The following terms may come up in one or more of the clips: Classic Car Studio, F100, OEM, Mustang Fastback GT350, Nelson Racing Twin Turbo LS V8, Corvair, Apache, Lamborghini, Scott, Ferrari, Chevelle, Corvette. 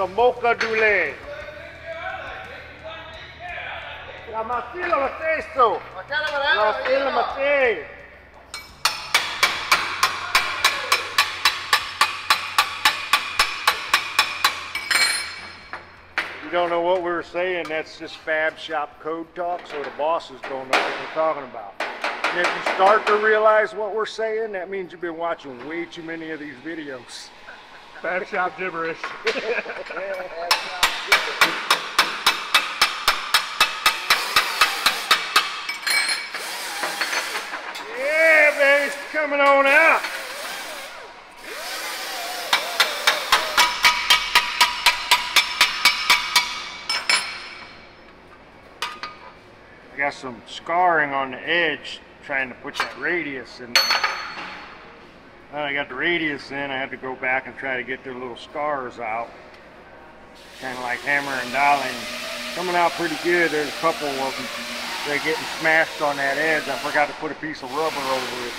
the mocha dulé. La mattina lo stesso. Lo stesso mattina. You don't know what we were saying, that's just fab shop code talk, so the bosses don't know what we're talking about. And if you start to realize what we're saying, that means you've been watching way too many of these videos. Fab shop gibberish. Yeah, baby, it's coming on out. I got some scarring on the edge trying to put that radius in there. Now I got the radius in, I had to go back and try to get their little scars out. Kind of like hammer and dialing. Coming out pretty good. There's a couple of them. They're getting smashed on that edge. I forgot to put a piece of rubber over it.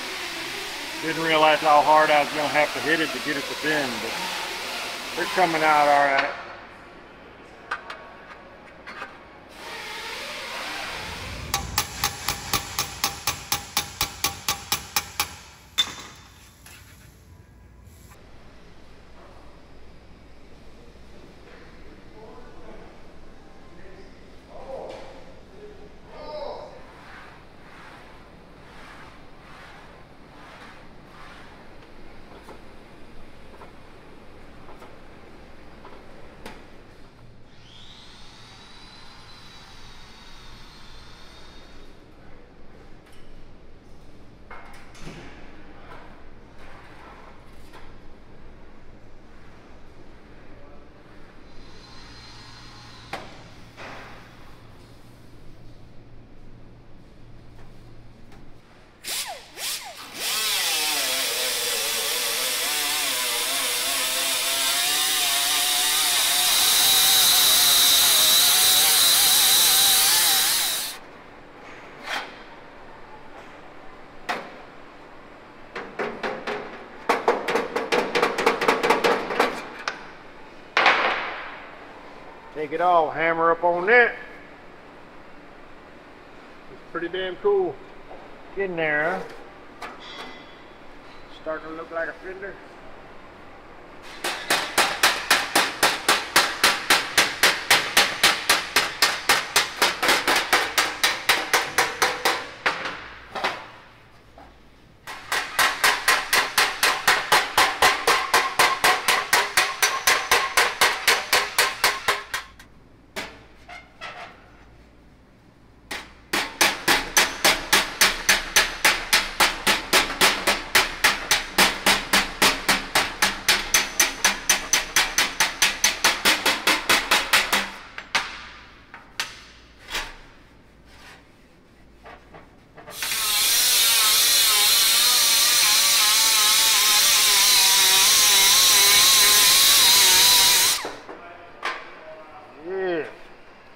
Didn't realize how hard I was going to have to hit it to get it to bend. But they're coming out all right. Take it all, hammer up on that. It's pretty damn cool. Getting there, huh? Starting to look like a fender.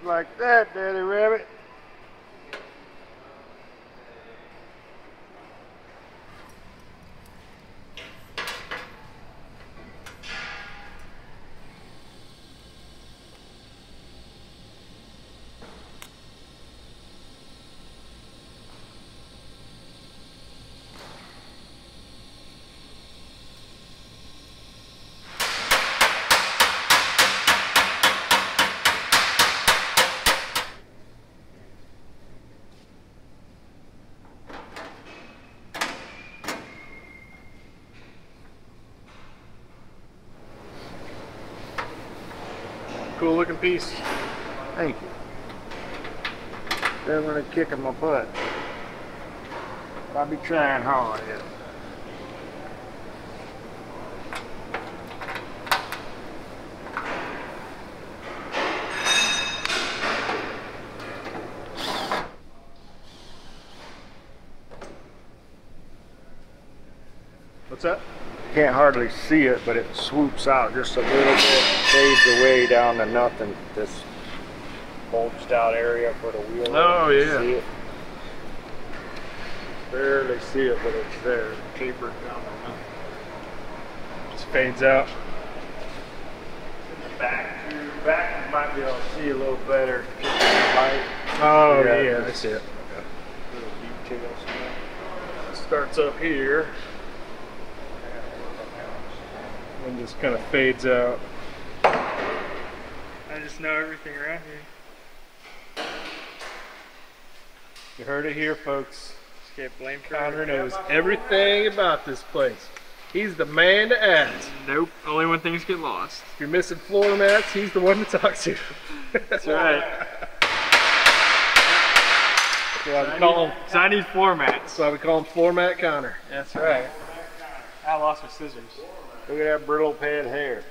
Like that, Daddy Rabbit. Cool looking piece. Thank you. They're really kicking my butt. I'll be trying hard. Yeah. What's that? Can't hardly see it, but it swoops out just a little bit, fades away down to nothing. This bulged out area for the wheel. Oh yeah. See it. Barely see it, but it's there. Tapered down to nothing. Just fades out. It's in the back. back, you might be able to see a little better. Oh, yeah, that's it. Okay. Starts up here and just kind of fades out. I just know everything around here. You heard it here, folks. Just can't blame Connor. Knows everything about this place. He's the man to ask. Nope, only when things get lost. If you're missing floor mats, he's the one to talk to. That's right. So I need floor mats. So I would call him Floor Mat Connor. That's right. I lost my scissors. Look at that brittle pad hair.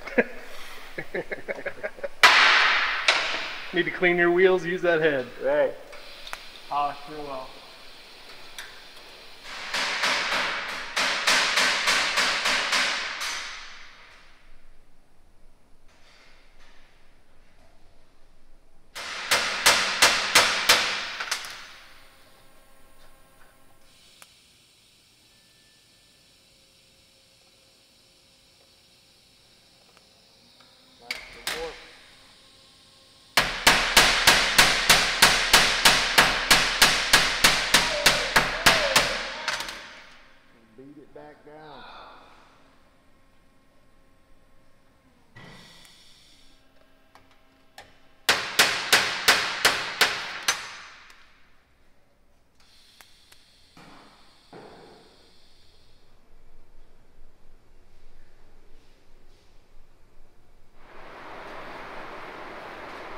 Need to clean your wheels, use that head. Right. Polished real well.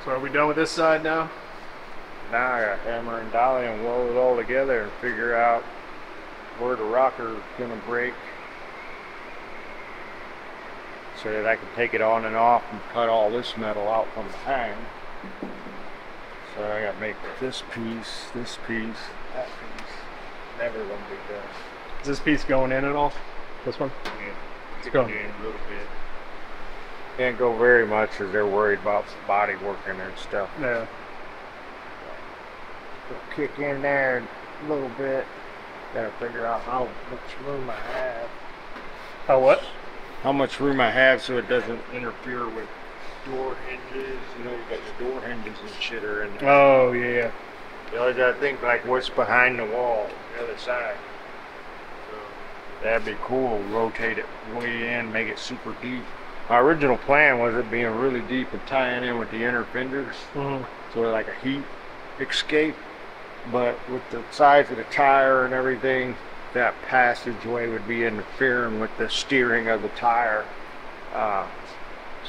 So are we done with this side now? Now I gotta hammer and dolly and weld it all together and figure out where the rocker's gonna break so that I can take it on and off and cut all this metal out from behind. So I gotta make this piece, that piece. Never gonna be done. Is this piece going in at all? This one? Yeah. It's going in a little bit. Can't go very much because they're worried about body working and stuff. Yeah. We'll kick in there a little bit. Gotta figure out how much room I have. How what? How much room I have so it doesn't interfere with door hinges. You know, you got the door hinges and shit are in there. Oh, yeah. You always gotta think like what's behind the wall, the other side. So that'd be cool. Rotate it way in, make it super deep. My original plan was it being really deep and tying in with the inner fenders, sort of like a heat escape. But with the size of the tire and everything, that passageway would be interfering with the steering of the tire.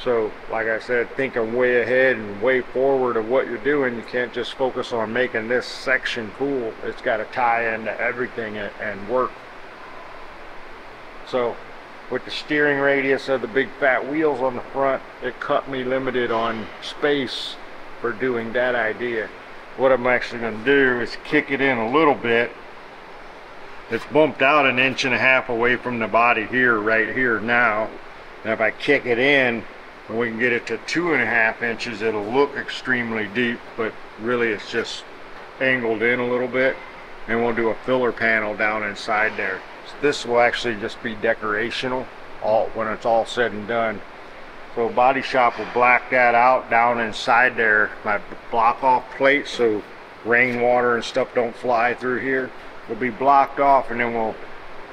So, like I said, thinking way ahead and way forward of what you're doing, you can't just focus on making this section cool. It's got to tie into everything and work. So, with the steering radius of the big fat wheels on the front, it cut me limited on space for doing that idea. What I'm actually going to do is kick it in a little bit. It's bumped out 1.5 inches away from the body here, right here now. And if I kick it in and we can get it to 2.5 inches, it'll look extremely deep, but really it's just angled in a little bit. And we'll do a filler panel down inside there. This will actually just be decorational when it's all said and done. So body shop will black that out down inside there, my block off plate, so rainwater and stuff don't fly through here. Will be blocked off, and then we'll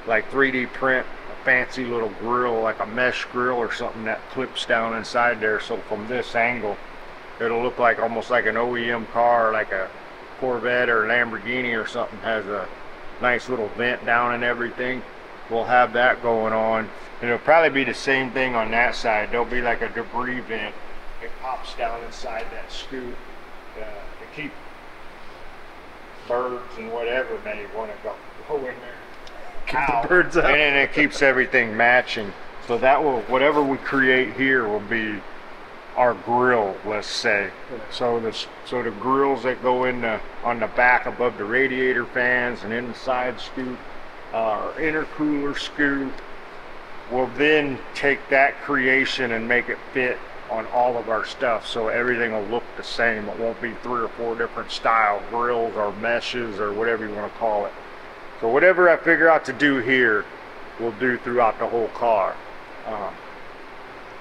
like 3D print a fancy little grill, like a mesh grill or something that clips down inside there. So from this angle, it'll look like almost like an OEM car, like a Corvette or Lamborghini or something, has a nice little vent down and everything. We'll have that going on. It'll probably be the same thing on that side. There'll be like a debris vent. It pops down inside that scoop to keep birds and whatever may want to go in there. Keep the birds out. And then it keeps everything matching. So that will, whatever we create here will be our grill, let's say. So the grills that go in on the back above the radiator fans and in the side scoop, our intercooler scoop, will then take that creation and make it fit on all of our stuff. So everything will look the same. It won't be 3 or 4 different style grills or meshes or whatever you want to call it. So whatever I figure out to do here, we'll do throughout the whole car.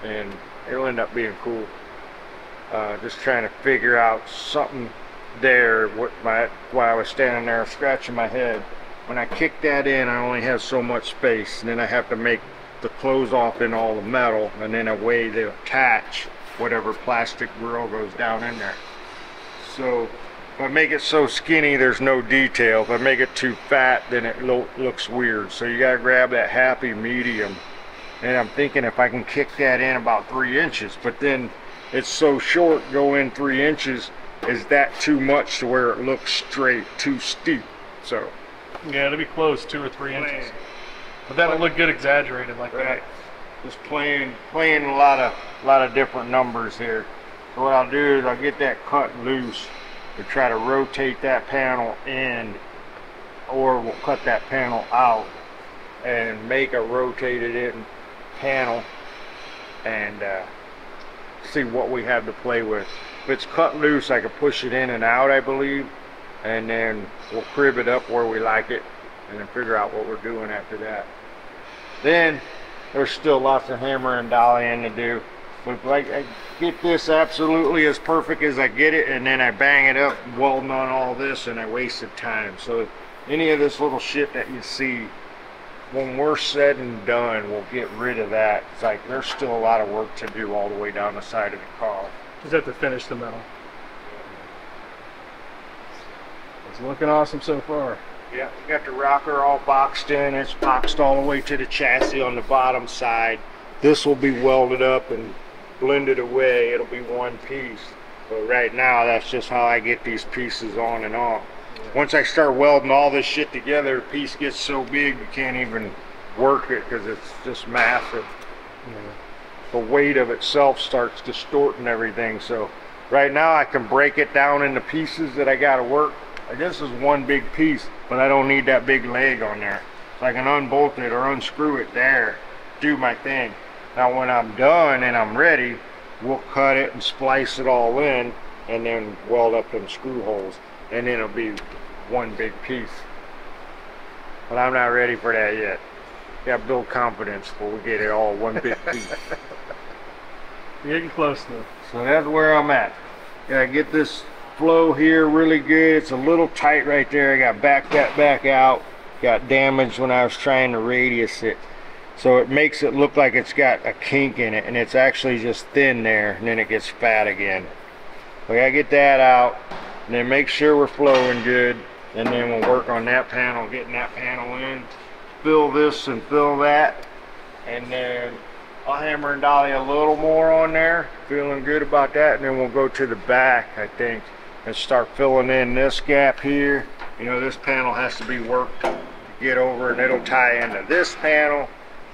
And it'll end up being cool. just trying to figure out something there. Why I was standing there scratching my head. When I kick that in, I only have so much space, and then I have to make the close off in all the metal, and then a way to attach whatever plastic grill goes down in there. So if I make it so skinny, there's no detail. If I make it too fat, then it looks weird. So you gotta grab that happy medium. And I'm thinking if I can kick that in about 3 inches, but then it's so short, go in 3 inches, is that too much to where it looks straight, too steep? So yeah, it'll be close, 2 or 3 inches. But that'll look good exaggerated like that. Just playing a lot of different numbers here. So what I'll do is I'll get that cut loose and try to rotate that panel in, or we'll cut that panel out and make a rotated in panel and see what we have to play with. If it's cut loose, I can push it in and out, I believe, and then we'll crib it up where we like it and then figure out what we're doing after that. Then there's still lots of hammer and dollying to do, but like I get this absolutely as perfect as I get it, and then I bang it up welding on all this and I wasted time. So any of this little shit that you see, when we're said and done, we'll get rid of that. It's like there's still a lot of work to do all the way down the side of the car. Just have to finish the metal. It's looking awesome so far. Yeah, we got the rocker all boxed in. It's boxed all the way to the chassis on the bottom side. This will be welded up and blended away. It'll be one piece. But right now, that's just how I get these pieces on and off. Once I start welding all this shit together, the piece gets so big you can't even work it because it's just massive. Yeah. The weight of itself starts distorting everything. So right now I can break it down into pieces that I got to work. This is one big piece, but I don't need that big leg on there. So I can unbolt it or unscrew it there, do my thing. Now when I'm done and I'm ready, we'll cut it and splice it all in and then weld up them screw holes. And then it'll be one big piece. But I'm not ready for that yet. Gotta build confidence before we get it all one big piece. You're getting close though. So that's where I'm at. Gotta get this flow here really good. It's a little tight right there. I gotta back that back out. Got damaged when I was trying to radius it. So it makes it look like it's got a kink in it, and it's actually just thin there, and then it gets fat again. We gotta get that out. And then make sure we're flowing good, and then we'll work on that panel, getting that panel in, fill this and fill that, and then I'll hammer and dolly a little more on there, feeling good about that, and then we'll go to the back, I think, and start filling in this gap here. You know, this panel has to be worked to get over, and it'll tie into this panel,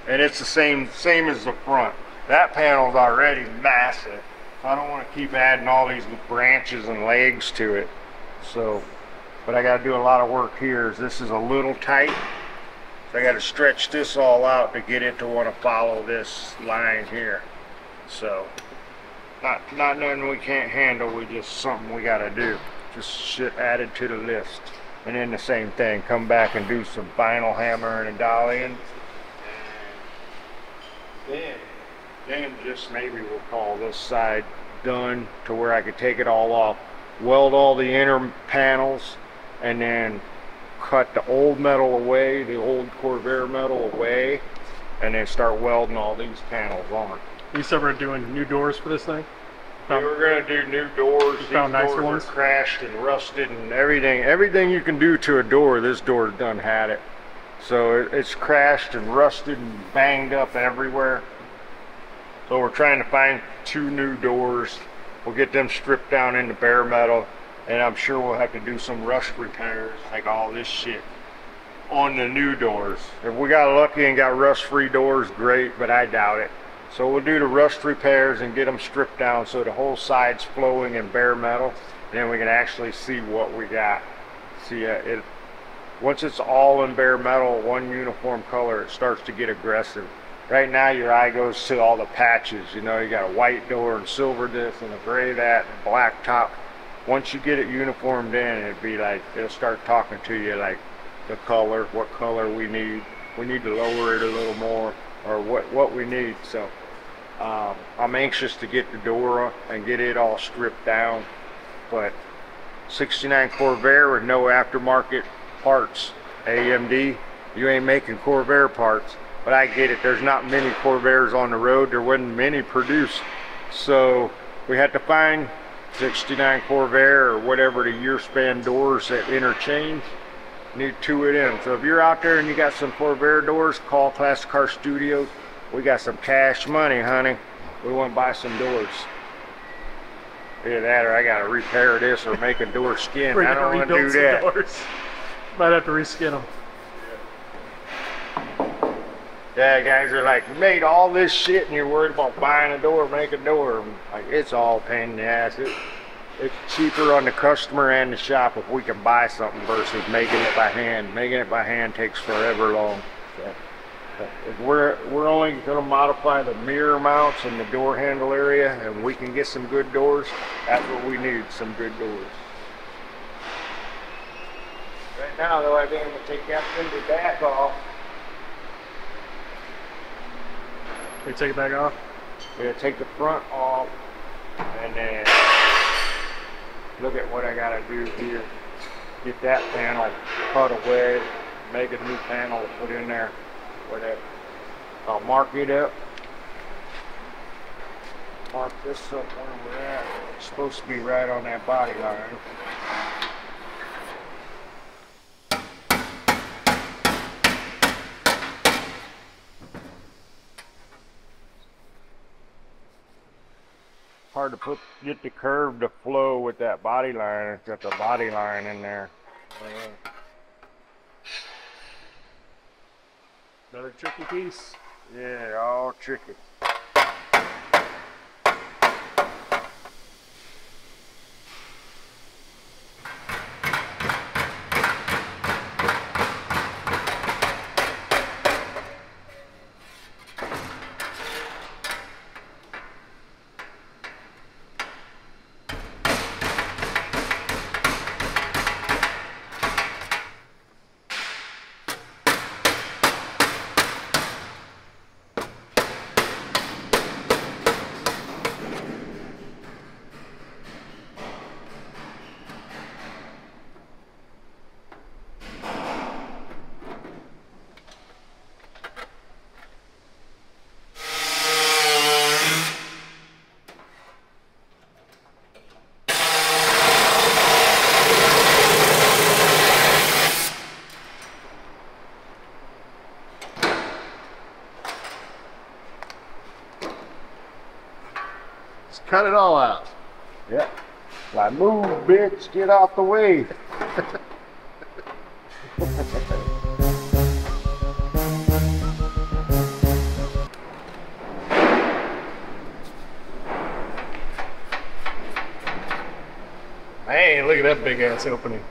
and it's the same as the front. That panel's already massive. I don't want to keep adding all these branches and legs to it. So, but I got to do a lot of work here. This is a little tight, so I got to stretch this all out to get it to want to follow this line here. So, not nothing we can't handle. We just something we got to do. Just shit added to the list. And then the same thing. Come back and do some vinyl hammering and dollying. Then just maybe we'll call this side done to where I could take it all off, weld all the inner panels, and then cut the old metal away, the old Corvair metal away, and then start welding all these panels on. You said we're doing new doors for this thing? We were going to do new doors. You found nicer ones? These doors are crashed and rusted and everything. Everything you can do to a door, this door done had it. So it's crashed and rusted and banged up everywhere. So we're trying to find 2 new doors. We'll get them stripped down into bare metal, and I'm sure we'll have to do some rust repairs, like all this shit, on the new doors. If we got lucky and got rust-free doors, great, but I doubt it. So we'll do the rust repairs and get them stripped down so the whole side's flowing in bare metal, and then we can actually see what we got. See, once it's all in bare metal, one uniform color, it starts to get aggressive. Right now your eye goes to all the patches, you know, you got a white door and silver this and a gray that and a black top. Once you get it uniformed in, it'd be like, it'll start talking to you like the color, what color we need. We need to lower it a little more, or what we need. So I'm anxious to get the Dora and get it all stripped down, but 69 Corvair with no aftermarket parts, AMD, you ain't making Corvair parts. But I get it, there's not many Corvairs on the road, there wasn't many produced, so we had to find 69 Corvair or whatever the year span doors that interchange, need two of them. So if you're out there and you got some Corvair doors, call Classic Car Studio. We got some cash money, honey. We want to buy some doors. Either that or I got to repair this or make a door skin. I don't want to do that. Doors. Might have to reskin them. Yeah, guys are like, you made all this shit and you're worried about buying a door, making a door. Like, it's all pain in the ass. It's cheaper on the customer and the shop if we can buy something versus making it by hand. Making it by hand takes forever long. So, if we're only going to modify the mirror mounts and the door handle area, and we can get some good doors. That's what we need, some good doors. Right now, though, I think I'm going to take that fender back off. Can you take it back off? We're going to take the front off and then look at what I got to do here. Get that panel cut away, make a new panel to put in there, whatever. I'll mark it up. Mark this up where we're at. It's supposed to be right on that body line. Hard to get the curve to flow with that body line. It's got the body line in there. Another tricky piece. Yeah, all tricky. Cut it all out. Yep. Like, move, bitch, get out the way. Hey, look at that big ass opening.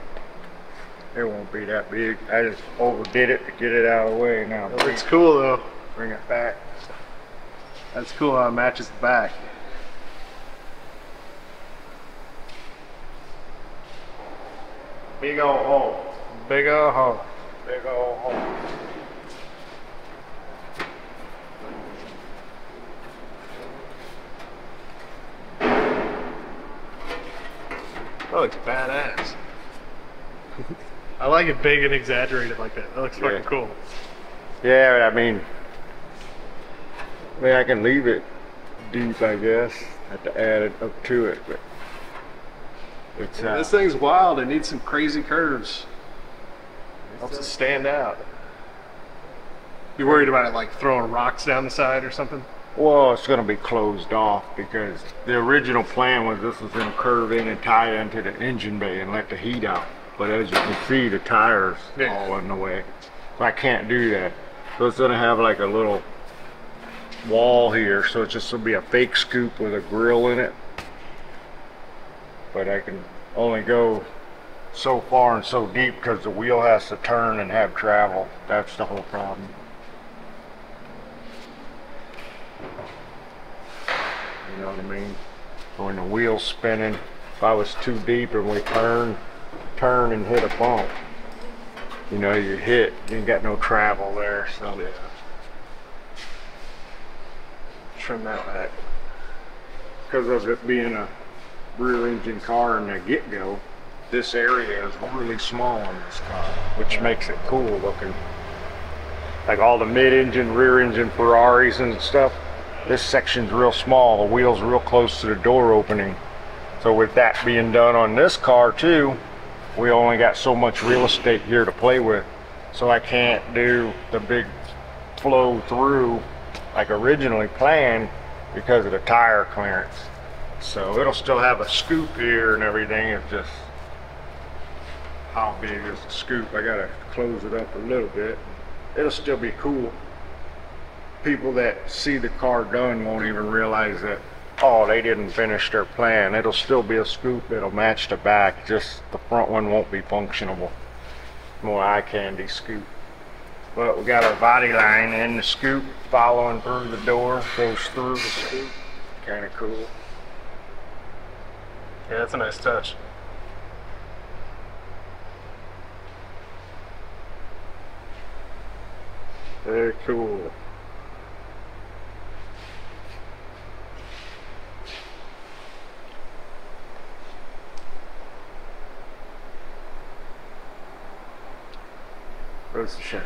It won't be that big. I just overdid it to get it out of the way. Now it looks cool though. Bring it back. That's cool how it matches the back. Big old hole. Big old hole. Big old hole. That looks badass. I like it big and exaggerated like that. That looks fucking cool. Yeah, I mean, I can leave it deep, I guess. I have to add it up to it, but. This thing's wild. It needs some crazy curves. Helps it stand out. You worried about it like throwing rocks down the side or something? Well, it's going to be closed off because the original plan was this was going to curve in and tie into the engine bay and let the heat out. But as you can see, the tires all in the way. So I can't do that. So it's going to have like a little wall here. So it's just going to be a fake scoop with a grill in it. But I can only go so far and so deep because the wheel has to turn and have travel. That's the whole problem. You know what I mean? When the wheel's spinning, if I was too deep and we turn and hit a bump, you know, you hit, you ain't got no travel there. So yeah. trim that back. Because of it being a rear engine car in the get-go, this area is really small on this car, which makes it cool looking. Like all the mid-engine, rear-engine Ferraris and stuff, this section's real small. The wheel's real close to the door opening. So with that being done on this car too, we only got so much real estate here to play with. So I can't do the big flow through like originally planned because of the tire clearance. So it'll still have a scoop here and everything. It's just how big is the scoop? I gotta close it up a little bit. It'll still be cool. People that see the car done won't even realize that, oh, they didn't finish their plan. It'll still be a scoop. It'll match the back. Just the front one won't be functionable. More eye candy scoop. But we got our body line in the scoop following through the door, goes through the scoop. Kind of cool. Yeah, that's a nice touch. Very cool. Where's the shit?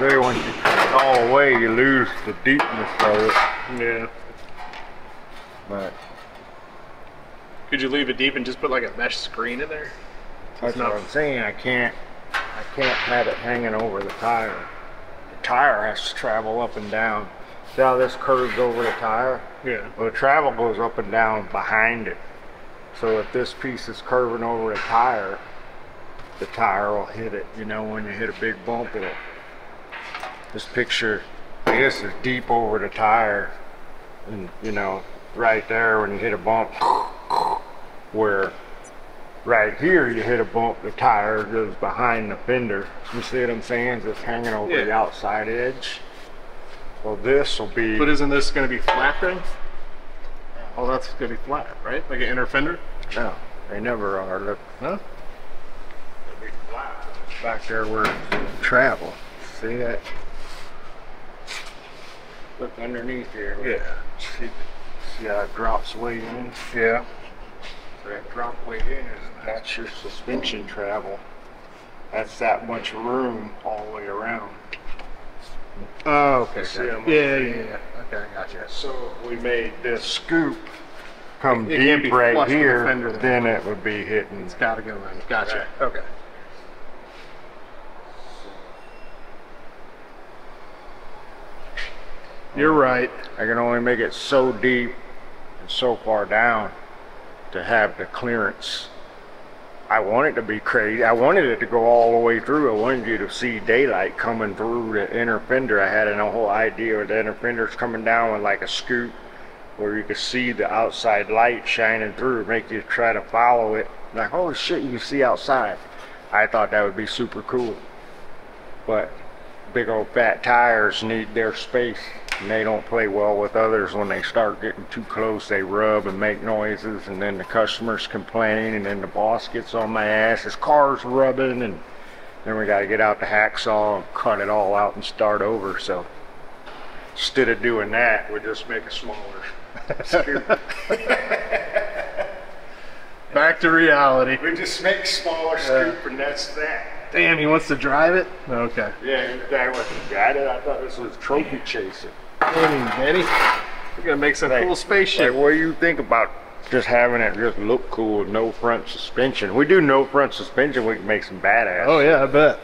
There, when you fall away, you lose the deepness of it. Yeah. But could you leave it deep and just put like a mesh screen in there? That's what I'm saying. I can't have it hanging over the tire. The tire has to travel up and down. See how this curves over the tire? Yeah. Well, the travel goes up and down behind it. So if this piece is curving over the tire will hit it. You know, when you hit a big bump, it'll. This picture, this is deep over the tire, and you know, right there when you hit a bump, where right here you hit a bump, the tire goes behind the fender. You see what I'm saying? It's hanging over the outside edge. Well, this will be. But isn't this going to be flat then? Oh, that's going to be flat, right? Like an inner fender? No, they never are. Look, huh? It'll be flat. Back there where it's travel. See that? Look underneath here. Yeah. See how it drops way in? Yeah. So that drop way in is that's your suspension travel. That's that much room all the way around. Oh, okay. See how much Okay, gotcha. So if we made this scoop come deep right here, then it would be hitting. It's got to go in. Gotcha. Right. Okay. You're right. I can only make it so deep and so far down to have the clearance. I want it to be crazy. I wanted it to go all the way through. I wanted you to see daylight coming through the inner fender. I had a whole idea of the inner fenders coming down with like a scoop where you could see the outside light shining through, make you try to follow it. Like, holy shit, you can see outside. I thought that would be super cool. But big old fat tires need their space. And they don't play well with others. When they start getting too close, they rub and make noises, and then the customers complain, and then the boss gets on my ass, his car's rubbing, and then we gotta get out the hacksaw and cut it all out and start over. So instead of doing that, we just make it smaller. Back to reality. We just make smaller scoop, and that's that. Damn, he wants to drive it? Okay. Yeah, the guy wants to drive it. I thought this was trophy chasing. Benny, we're gonna make some cool spaceship. Like, what do you think about just having it just look cool, no front suspension? We do no front suspension, we can make some badass. Oh yeah, I bet.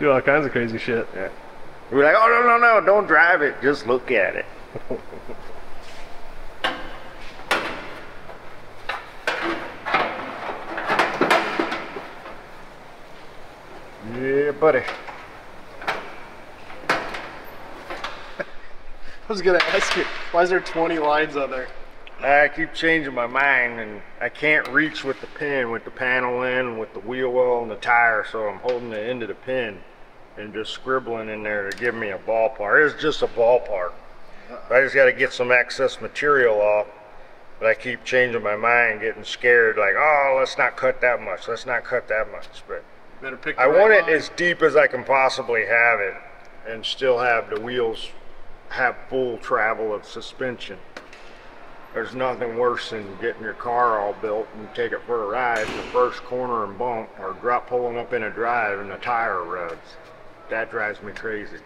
Do all kinds of crazy shit. Yeah. We're like, oh no, don't drive it, just look at it. Yeah, buddy. I was gonna ask you, why is there 20 lines on there? I keep changing my mind, and I can't reach with the pin, with the panel in, with the wheel well and the tire, so I'm holding the end of the pin and just scribbling in there to give me a ballpark. It's just a ballpark. I just got to get some excess material off, but I keep changing my mind, getting scared, like, oh, let's not cut that much, let's not cut that much. But better pick I want it as deep as I can possibly have it and still have the wheels have full travel of suspension. There's nothing worse than getting your car all built and take it for a ride, the first corner and bump, or pulling up in a drive and the tire rubs. That drives me crazy.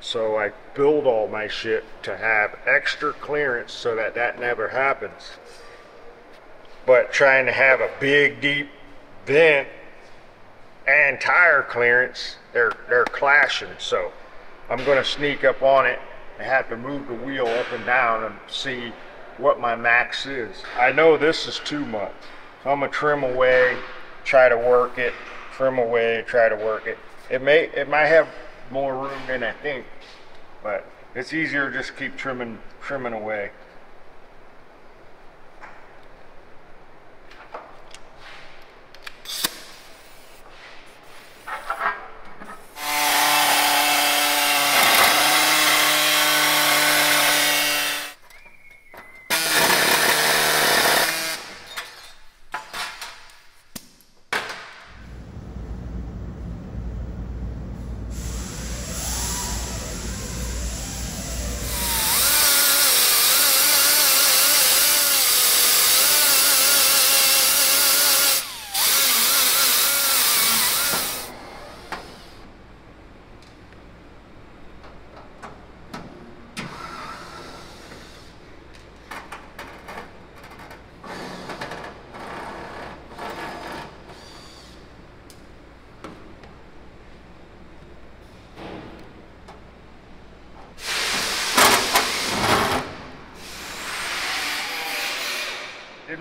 So I build all my shit to have extra clearance so that that never happens. But trying to have a big, deep vent and tire clearance, they're clashing. So I'm gonna sneak up on it and have to move the wheel up and down and see what my max is. I know this is too much, so I'm gonna trim away, try to work it, trim away, try to work it. It might have more room than I think, but it's easier just to keep trimming away.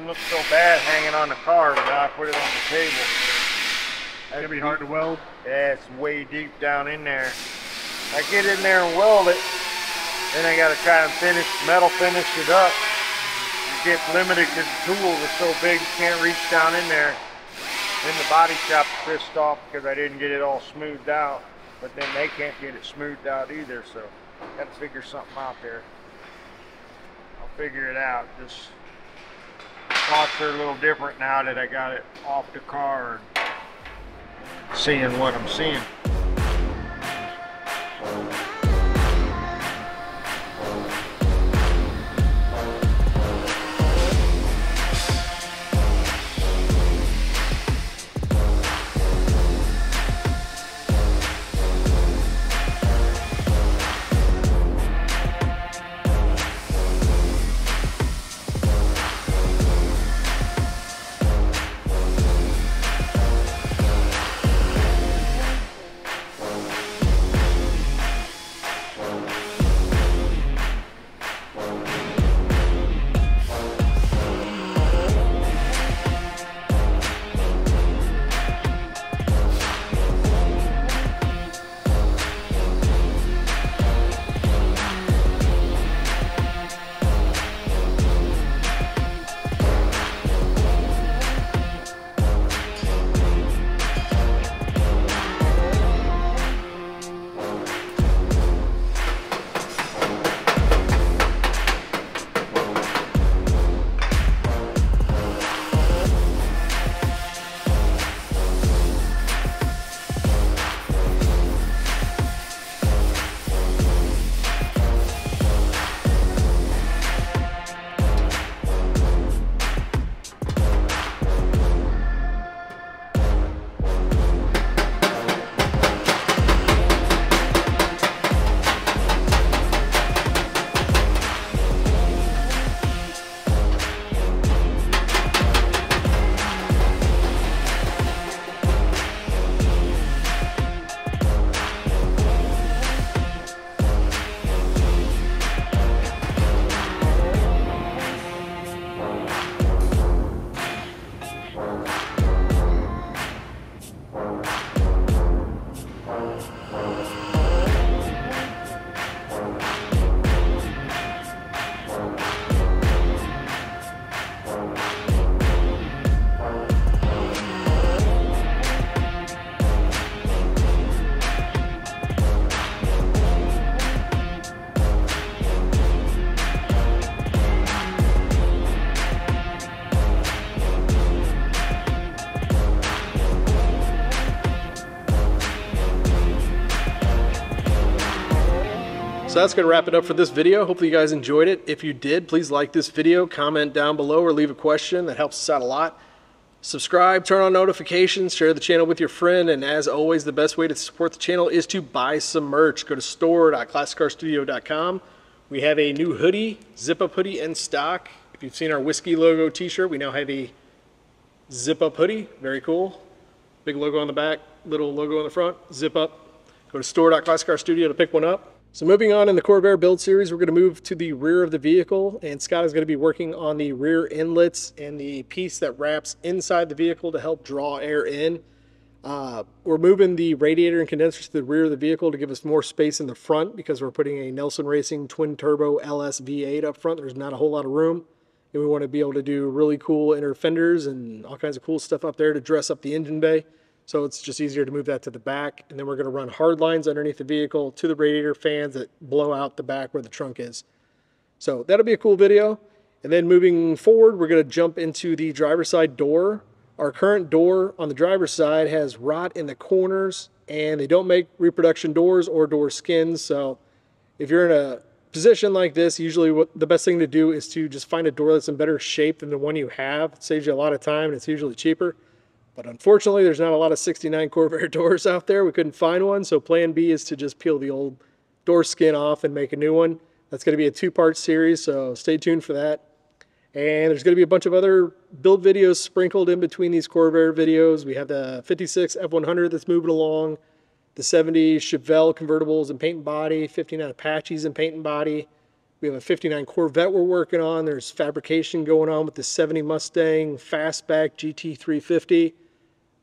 Look so bad hanging on the car, but now I put it on the table. That's gonna be hard to weld. Yeah, it's way deep down in there. I get in there and weld it, then I gotta try and metal finish it up. You get limited because the tools are so big you can't reach down in there. Then the body shop's pissed off because I didn't get it all smoothed out, but then they can't get it smoothed out either, so gotta figure something out there. I'll figure it out. Just thoughts are a little different now that I got it off the car and seeing what I'm seeing. So that's going to wrap it up for this video. Hopefully you guys enjoyed it. If you did, please like this video, comment down below, or leave a question. That helps us out a lot. Subscribe, turn on notifications, share the channel with your friend, and as always, the best way to support the channel is to buy some merch. Go to store.classiccarstudio.com. We have a new hoodie, zip-up hoodie in stock. If you've seen our whiskey logo t-shirt, we now have a zip-up hoodie. Very cool. Big logo on the back, little logo on the front, zip-up. Go to store.classiccarstudio to pick one up. So moving on in the Corvair build series, we're going to move to the rear of the vehicle, and Scott is going to be working on the rear inlets and the piece that wraps inside the vehicle to help draw air in. We're moving the radiator and condenser to the rear of the vehicle to give us more space in the front because we're putting a Nelson Racing Twin Turbo LS V8 up front. There's not a whole lot of room, and we want to be able to do really cool inner fenders and all kinds of cool stuff up there to dress up the engine bay. So it's just easier to move that to the back. And then we're going to run hard lines underneath the vehicle to the radiator fans that blow out the back where the trunk is. So that'll be a cool video. And then moving forward, we're going to jump into the driver's side door. Our current door on the driver's side has rot in the corners, and they don't make reproduction doors or door skins. So if you're in a position like this, usually the best thing to do is to just find a door that's in better shape than the one you have. It saves you a lot of time, and it's usually cheaper. But unfortunately, there's not a lot of 69 Corvair doors out there. We couldn't find one, so plan B is to just peel the old door skin off and make a new one. That's going to be a two-part series, so stay tuned for that. And there's going to be a bunch of other build videos sprinkled in between these Corvair videos. We have the 56 F100 that's moving along, the 70 Chevelle convertibles in paint and body, 59 Apaches in paint and body. We have a 59 Corvette we're working on. There's fabrication going on with the 70 Mustang Fastback GT350.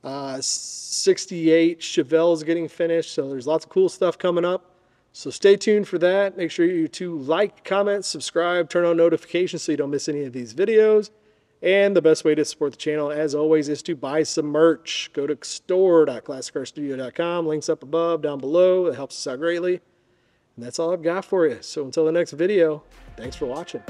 68 Chevelle is getting finished, so there's lots of cool stuff coming up. So stay tuned for that. Make sure you to like, comment, subscribe, turn on notifications so you don't miss any of these videos. And the best way to support the channel, as always, is to buy some merch. Go to store.classiccarstudio.com. Links up above, down below. It helps us out greatly. And that's all I've got for you. So until the next video, thanks for watching.